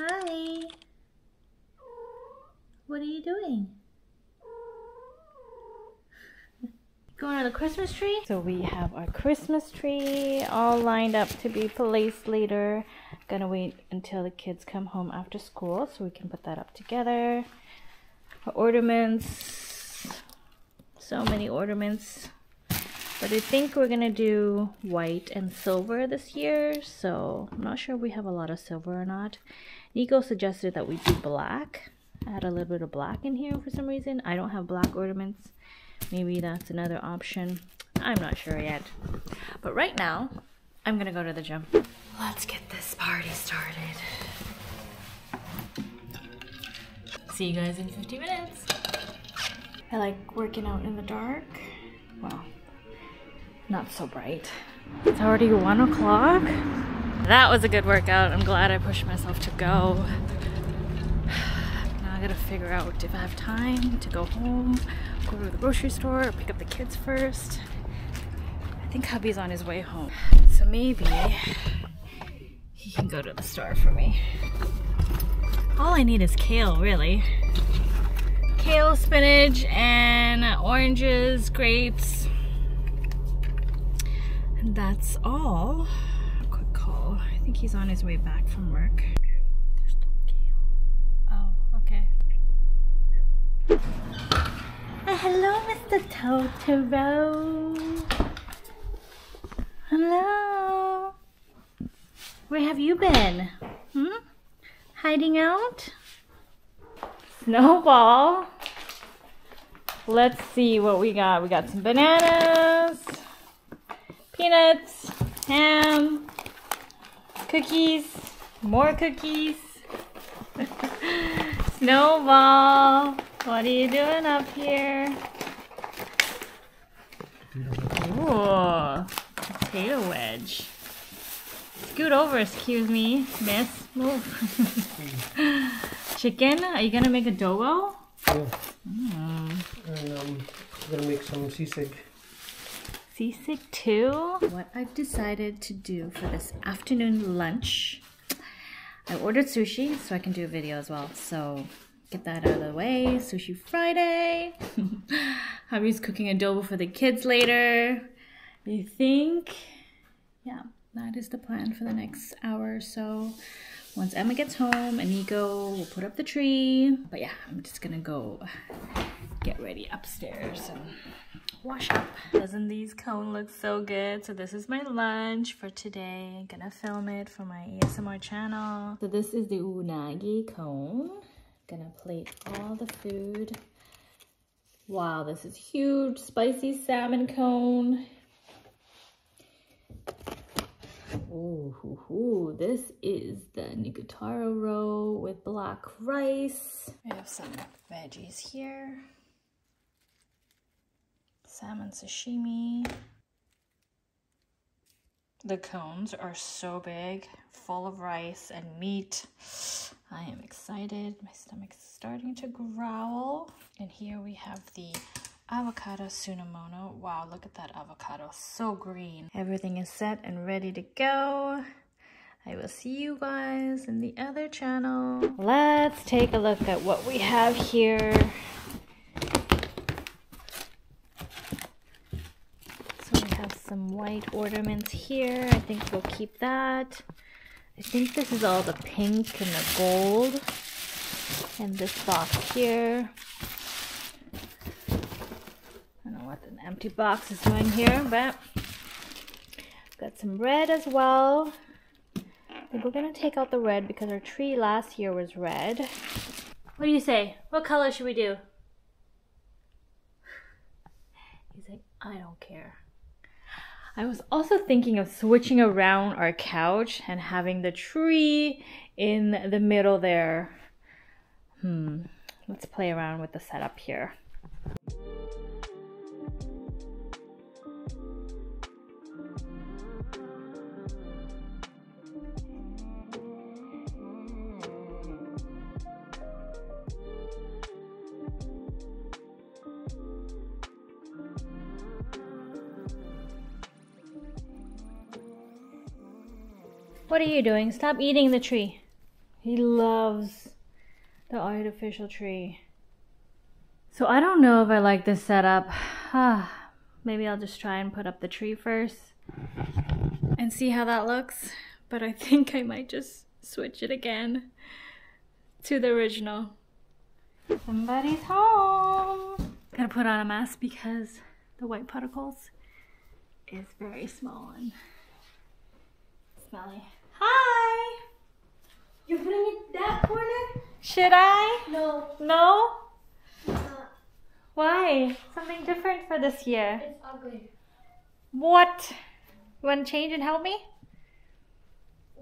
Hi. What are you doing? Going on the Christmas tree? So we have our Christmas tree all lined up to be placed later. Gonna wait until the kids come home after school so we can put that up together. Our ornaments. So many ornaments. But I think we're gonna do white and silver this year. So I'm not sure if we have a lot of silver or not. Nico suggested that we do black. Add a little bit of black in here for some reason. I don't have black ornaments. Maybe that's another option. I'm not sure yet. But right now, I'm gonna go to the gym. Let's get this party started. See you guys in 50 minutes. I like working out in the dark. Well, not so bright. It's already 1 o'clock. That was a good workout. I'm glad I pushed myself to go. Now I gotta figure out if I have time to go home, go to the grocery store, or pick up the kids first. I think hubby's on his way home, so maybe he can go to the store for me. All I need is kale, really. Kale, spinach, and oranges, grapes. And that's all. Quick call. I think he's on his way back from work. There's no kale. Oh, okay. Hello, Mr. Totoro. Hello. Where have you been? Hmm? Hiding out? Snowball. Let's see what we got. We got some bananas, peanuts, ham, cookies, more cookies. Snowball, what are you doing up here? Ooh. Potato wedge. Scoot over, excuse me, miss. Move. Chicken? Are you gonna make adobo? Yeah. And I'm gonna make some sisig. Sisig too? What I've decided to do for this afternoon lunch, I ordered sushi so I can do a video as well. So get that out of the way. Sushi Friday. Hubby's cooking adobo for the kids later. You think? Yeah, that is the plan for the next hour or so. Once Emma gets home, and Nico will put up the tree. But yeah, I'm just gonna go get ready upstairs and wash up. Doesn't these cone look so good? So this is my lunch for today. I'm gonna film it for my ASMR channel. So this is the unagi cone. Gonna plate all the food. Wow, this is huge, spicy salmon cone. Ooh, this is the nigiri roll with black rice. I have some veggies here. Salmon sashimi. The cones are so big, full of rice and meat. I am excited. My stomach's starting to growl. And here we have the avocado sunomono. Wow, look at that avocado, so green. Everything is set and ready to go. I will see you guys in the other channel. Let's take a look at what we have here. So we have some white ornaments here. I think we'll keep that. I think this is all the pink and the gold. And this box here. An empty box is going here, but got some red as well. I think we're gonna take out the red because our tree last year was red. What do you say? What color should we do? He's like, I don't care. I was also thinking of switching around our couch and having the tree in the middle there. Let's play around with the setup here. What are you doing? Stop eating the tree. He loves the artificial tree. So I don't know if I like this setup. Maybe I'll just try and put up the tree first and see how that looks. But I think I might just switch it again to the original. Somebody's home. Gotta put on a mask because the white particles is very small and smelly. Hi! You're putting it that corner? Should I? No. No? Why? Something different for this year. It's ugly. What? You want to change and help me?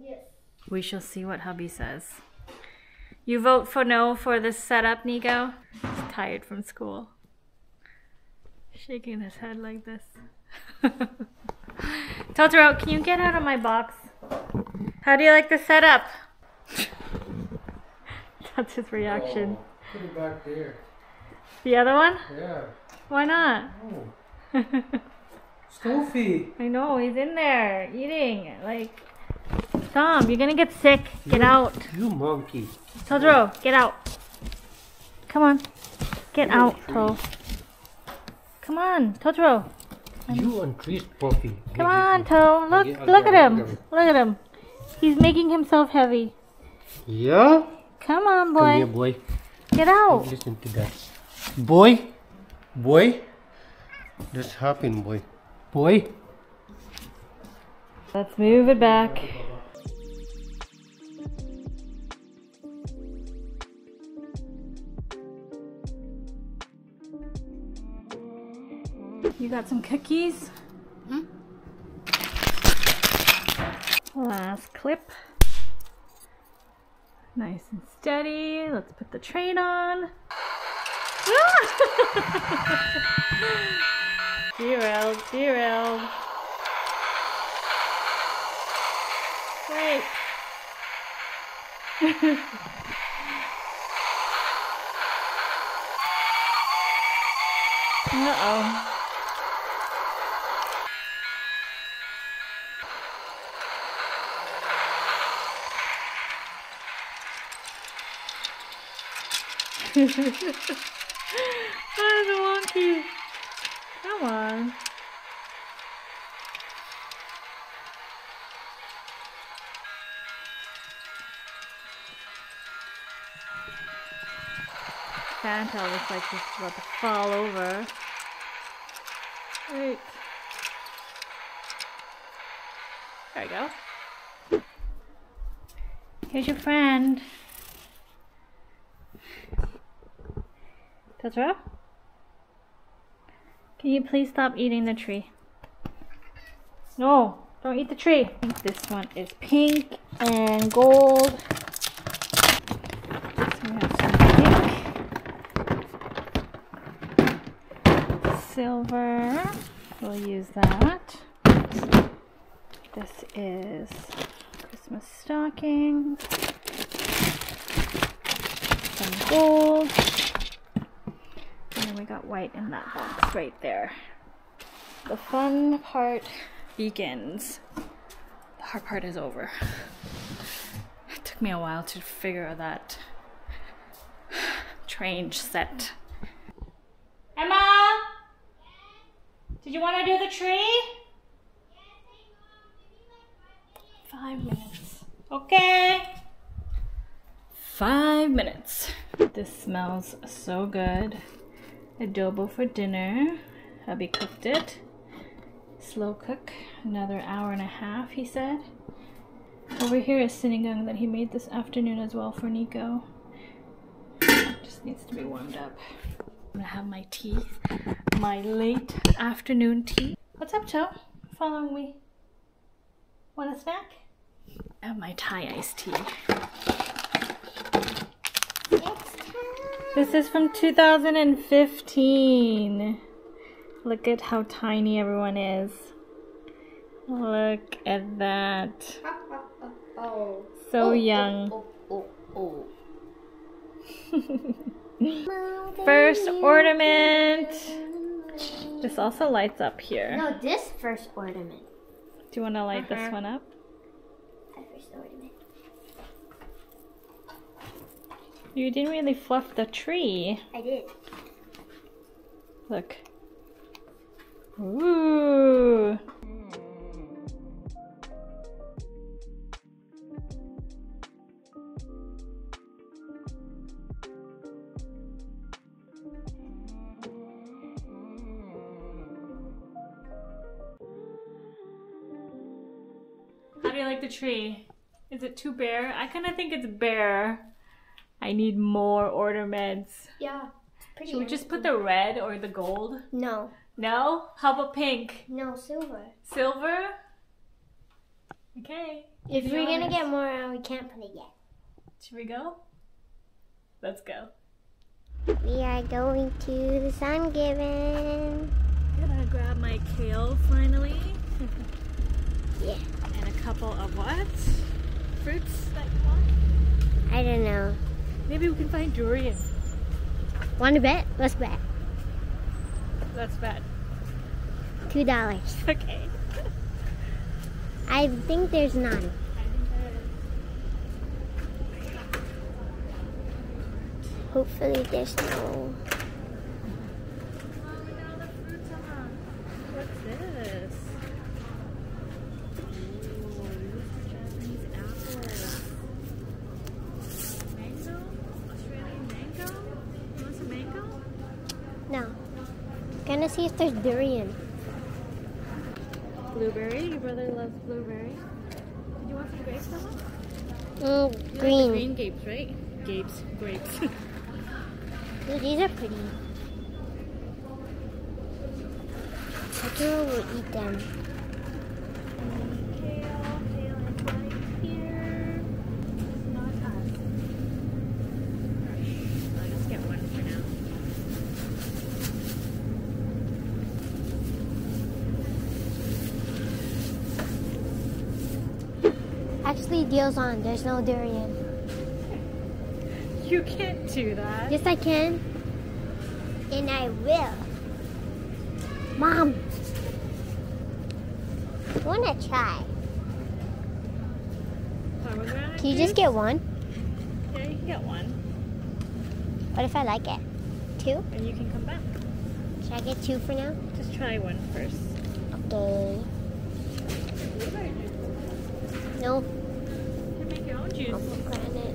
Yes. We shall see what hubby says. You vote for no for this setup, Nico? He's tired from school. Shaking his head like this. Totoro, can you get out of my box? How do you like the setup? That's his reaction. Oh, put it back there. The other one? Yeah. Why not? Oh. Sophie. I know, he's in there eating. Like, Tom, you're gonna get sick. Get out. You monkey. Totoro, get out. Come on. Get out, Totoro. Come on, Totoro. You increased Puffy. Come on, Totoro. Look at him. Look at him. He's making himself heavy. Yeah? Come on, boy. Come here, boy. Get out. Don't listen to that. Boy. Boy. This happened, boy. Boy. Let's move it back. You got some cookies? Hmm? Last clip. Nice and steady. Let's put the train on. Ah! Derailed, derailed. Wait. Uh-oh. Oh, the monkey. Come on. Santa looks like he's about to fall over. Wait. There we go. Here's your friend. Totoro? Can you please stop eating the tree? No, don't eat the tree. I think this one is pink and gold. So we have some pink. Silver. We'll use that. This is Christmas stocking. Some gold. We got white in that box right there. The fun part begins. The hard part is over. It took me a while to figure that strange set. Emma! Did you want to do the tree? 5 minutes. Okay. 5 minutes. This smells so good. Adobo for dinner. Hubby cooked it. Slow cook. Another hour and a half, he said. Over here is sinigang that he made this afternoon as well for Nico. It just needs to be warmed up. I'm gonna have my tea. My late afternoon tea. What's up, Joe? Following me. Want a snack? I have my Thai iced tea. This is from 2015. Look at how tiny everyone is. Look at that. So young. First ornament. This also lights up here. No, this first ornament. Do you want to light this one up? First ornament. You didn't really fluff the tree. I did. Look. Ooh. How do you like the tree? Is it too bare? I kind of think it's bare. I need more ornaments. Yeah. Should we just put the red or the gold? No. No? How about pink? No, silver. Silver? Okay. If we're gonna get more out, we can't put it yet. Should we go? Let's go. We are going to the Sun Given. I'm gonna grab my kale finally. Yeah. And a couple of what? Fruits that you want? I don't know. Maybe we can find durian. Want to bet? Let's bet. That's bad. $2. Okay. I think there's none. Hopefully there's no. What's this? Ooh, Japanese apples. Mango? Australian mango? You want some mango? No. Gonna see if there's durian. Blueberry? Your brother loves blueberry. Did you want some grapes, Mama? Oh, green. Like green grapes, right? Grapes. Dude, these are pretty. Totoro will eat them. Kale is right here. It's not us. I'll just get one for now. Actually, deal's on. There's no durian. You can't do that. Yes, I can. And I will. Mom! I want to try. Can you just get one? Yeah, you can get one. What if I like it? Two? And you can come back. Should I get two for now? Just try one first. Okay. No. You make your own juice. Pomegranate.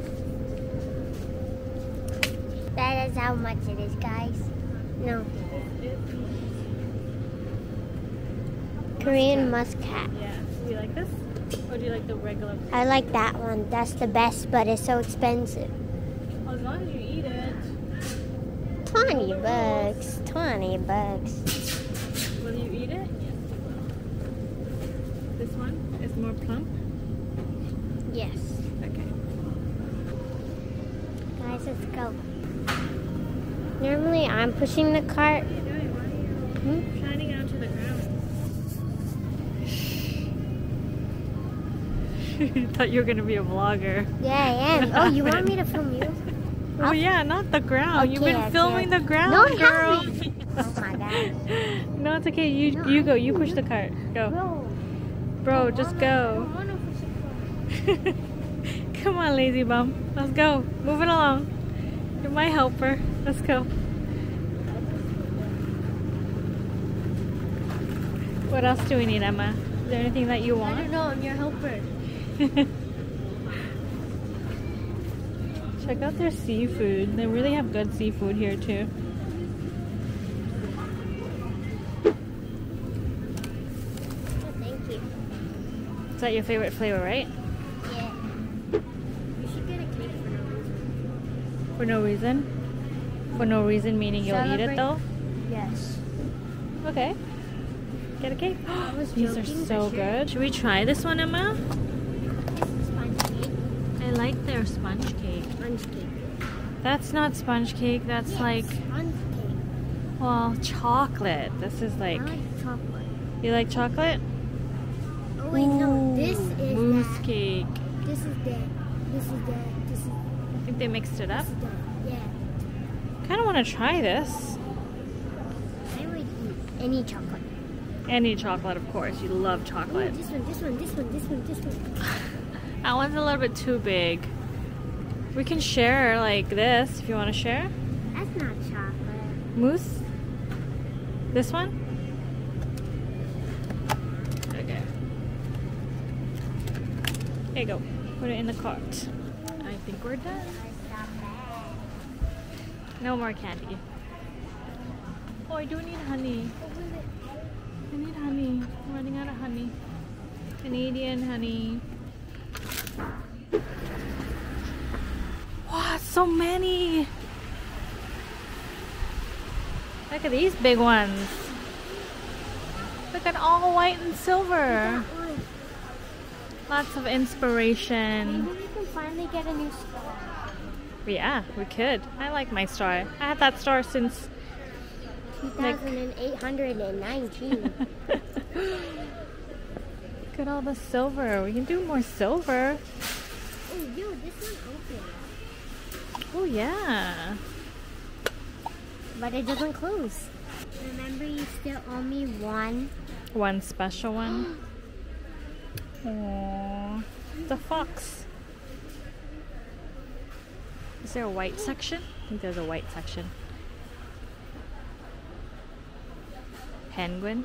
That is how much it is, guys. No. Korean muscat. Yeah. Do you like this? Or do you like the regular? I like that one. That's the best, but it's so expensive. As long as you eat it. $20. $20. Will you eat it? Yes, you will. This one is more plump. Yes. Okay. Guys, let's go. Normally, I'm pushing the cart. What are you doing? Why are you shining onto the ground? You thought you were going to be a vlogger. Yeah, I am. Oh, you want me to film you? Oh, yeah, not the ground. Okay, you've been filming the ground, no, girl. Oh, my gosh. No, it's okay. You go. You push the cart. Go. Bro, just go. Come on, lazy bum. Let's go. Moving along. You're my helper. Let's go. What else do we need, Emma? Is there anything that you want? I don't know. I'm your helper. Check out their seafood. They really have good seafood here, too. Oh, thank you. Is that your favorite flavor, right? For no reason? For no reason meaning you'll eat it though? Yes. Okay. Get a cake. These are so good. Should we try this one, Emma? It's sponge cake. I like their sponge cake. Sponge cake. That's not sponge cake. That's like... sponge cake. Well, chocolate. This is like... I like chocolate. You like chocolate? Oh wait, no. This is mousse cake. This is that. This is that. This is that. I think they mixed it up. Yeah. Kind of want to try this. I would eat any chocolate. Any chocolate, of course. You love chocolate. Ooh, this one. I want a little bit too big. We can share like this if you want to share. That's not chocolate. Mousse? This one? Okay. There you go. Put it in the cart. I think we're done. No more candy. Oh, I do need honey. I need honey. I'm running out of honey. Canadian honey. Wow, so many! Look at these big ones. Look at all white and silver. Lots of inspiration. Maybe we can finally get a new star. Yeah, we could. I like my star. I had that star since 2,819. Look at all the silver. We can do more silver. Oh, yo, this one opens. Oh, yeah. But it doesn't close. Remember, you still owe me one. One special one? Aww. It's a fox. Is there a white section? I think there's a white section. Penguin.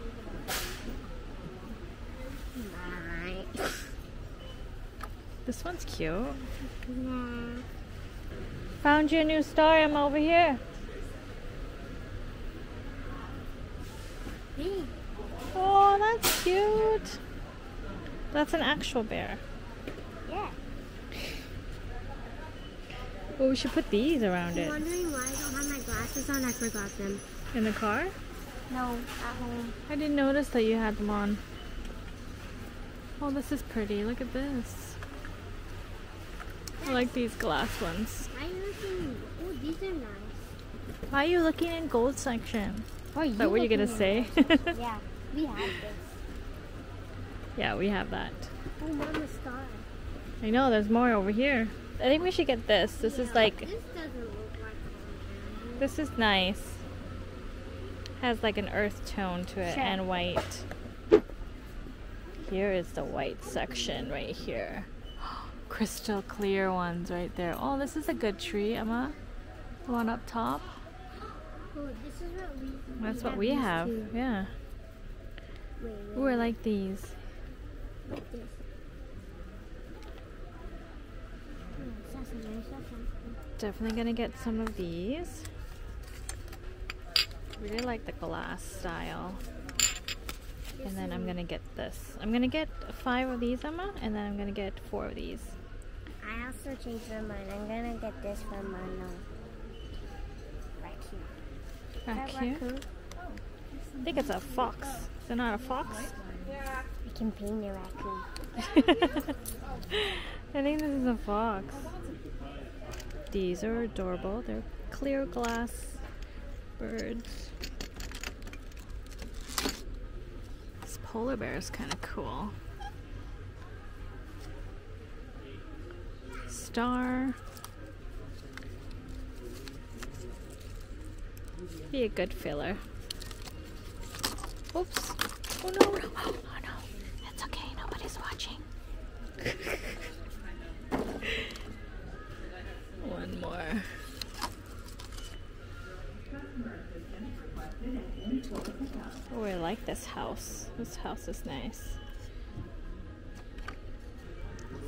Nice. This one's cute. Yeah. Found you a new star. I'm over here. Hey. Oh, that's cute. That's an actual bear. Yeah. Well, we should put these around it. I'm wondering why I don't have my glasses on. I forgot them. In the car? No, at home. I didn't notice that you had them on. Oh, this is pretty. Look at this. Yes. I like these glass ones. Why are you looking? Oh, these are nice. Why are you looking in gold section? Is that what you're going to say? Yeah, we have this. Yeah, we have that. Oh, Mama's star. I know, there's more over here. I think we should get this. This is like... This doesn't look like... This is nice. Has like an earth tone to it, sure. And white. Here is the white section right here. Crystal clear ones right there. Oh, this is a good tree, Emma. The one up top. Oh, this is what we... That's what we have. Yeah. Wait. Ooh, I like these. Like this. Definitely gonna get some of these. Really like the glass style. And then I'm gonna get this. I'm gonna get 5 of these, Emma, and then I'm gonna get 4 of these. I also changed my mind. I'm gonna get this for my raccoon. Raccoon? I think it's a fox. Is it not a fox? I can paint a raccoon. I think this is a fox. These are adorable. They're clear glass birds. This polar bear is kind of cool. Star. Be a good filler. Oops. Oh no, no. Oh no. It's okay. Nobody's watching. One more. Oh, I like this house. This house is nice.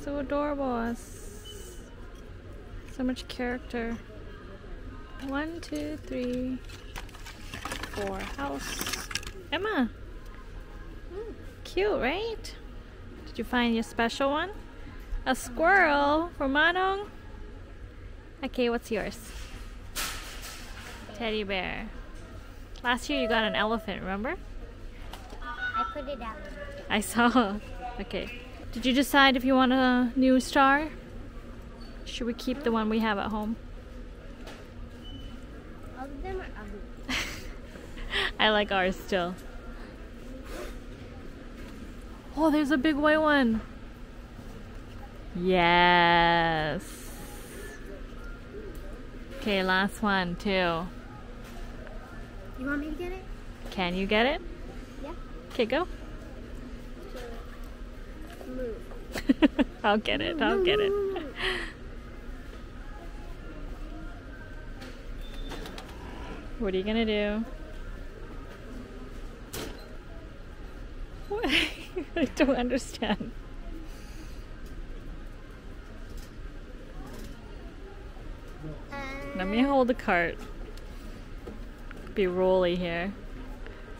So adorable. It's so much character. 1, 2, 3, 4. House. Emma! Cute, right? Did you find your special one? A squirrel for Manong. Okay, what's yours? Teddy bear. Last year you got an elephant, remember? I put it out. I saw. Okay. Did you decide if you want a new star? Should we keep the one we have at home? All of them are ugly. I like ours still. Oh, there's a big white one. Yes. Okay, last one too. You want me to get it? Can you get it? Yeah. Okay, go. Move. I'll get it. I'll get it. What are you gonna do? What? I don't understand. Let me hold the cart. Be rolly here.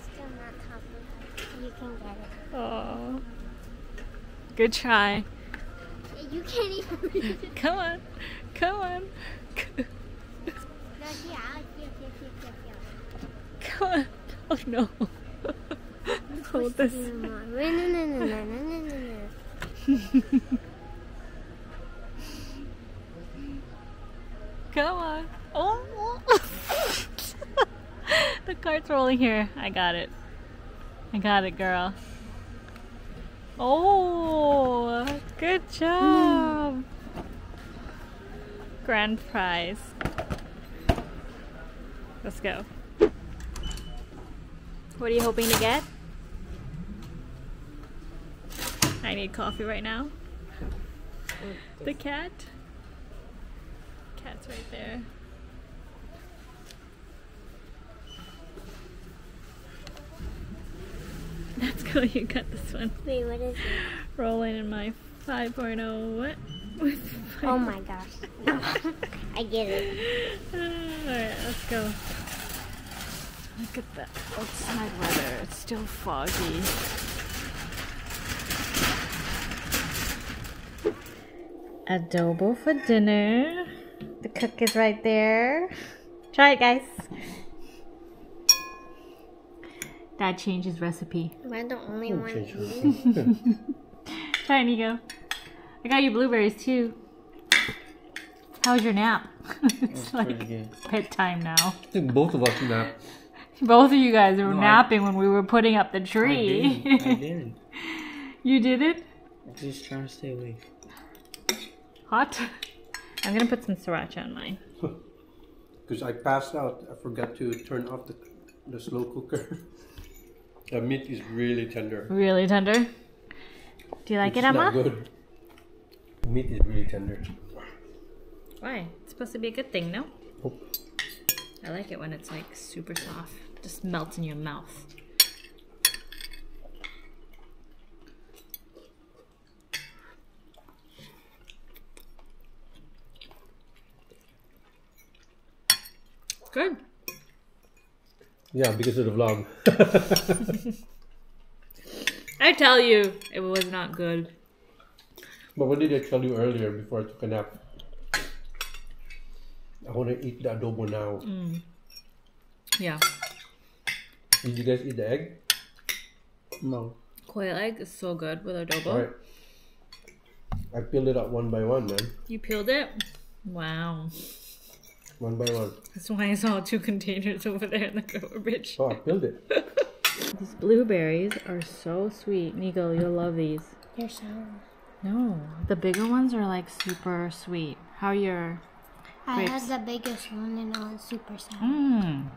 Still not topping. You can get it. Oh, good try. You can't even read it. Come on, come on. Come on. Oh no. Hold this. Come on. Oh. The cart's rolling here. I got it. I got it, girl. Oh, good job. Grand prize. Let's go. What are you hoping to get? I need coffee right now. The cat? Cat's right there. That's cool, you got this one. Wait, what is it? Rolling in my 5.0 what? Oh my gosh. No. I get it. Alright, let's go. Look at the outside weather. It's still foggy. Adobo for dinner. The cook is right there. Try it, guys. Dad changed his recipe. Am I the only one eating? Try it, Nico. I got you blueberries too. How was your nap? It's like bedtime now. I think both of us napped. Both of you guys were napping when we were putting up the tree. I didn't. You did it? I'm just trying to stay awake. Hot? I'm gonna put some sriracha on mine. Because I passed out. I forgot to turn off the slow cooker. The meat is really tender. Really tender? Do you like it, Emma? Good. The meat is really tender. Why? It's supposed to be a good thing, no? Oh. I like it when it's like super soft. It just melts in your mouth. Good. Yeah, because of the vlog. I tell you, it was not good. But what did I tell you earlier before I took a nap? I want to eat the adobo now. Mm. Yeah. Did you guys eat the egg? No. Quail egg is so good with adobo. All right. I peeled it up one by one, man. You peeled it? Wow. One by one. That's why I saw two containers over there in the garbage. Oh, I peeled it. These blueberries are so sweet. Nico, you'll love these. They're sour. No, the bigger ones are like super sweet. How are your grapes? I had the biggest one and all super sour. Mm.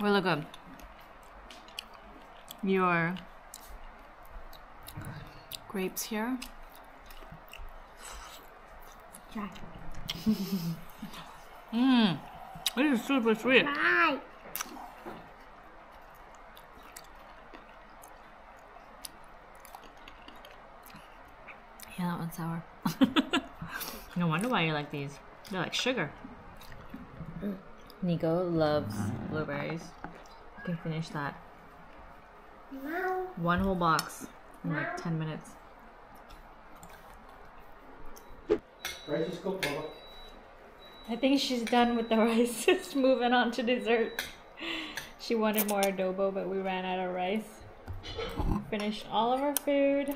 Really good. Your grapes here. Dry. Mmm. This is super sweet. Dry. Yeah, that one's sour. No wonder why you like these. They're like sugar. Nico loves blueberries. You can finish that. One whole box in like 10 minutes. Rice is cooked, Mama. I think she's done with the rice. It's moving on to dessert. She wanted more adobo, but we ran out of rice. Finished all of our food.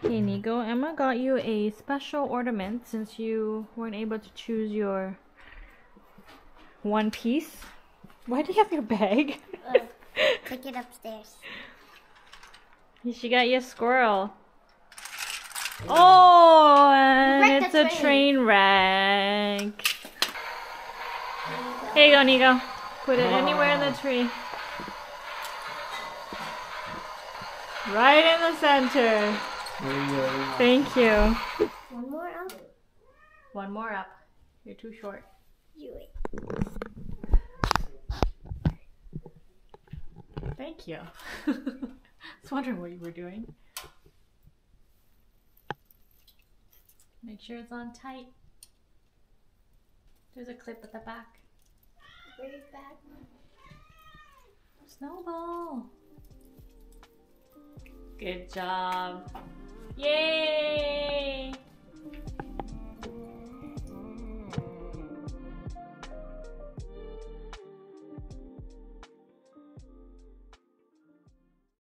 Hey Nico, Emma got you a special ornament since you weren't able to choose your one piece. Why do you have your bag? Take it upstairs. She got you a squirrel. Oh, and it's a train wreck. Here you go, Nico. Put it anywhere in the tree. Right in the center. Thank you. One more out. One more up. You're too short. Do it. Thank you. I was wondering what you were doing. Make sure it's on tight. There's a clip at the back. Very bad one. Snowball. Good job. Yay!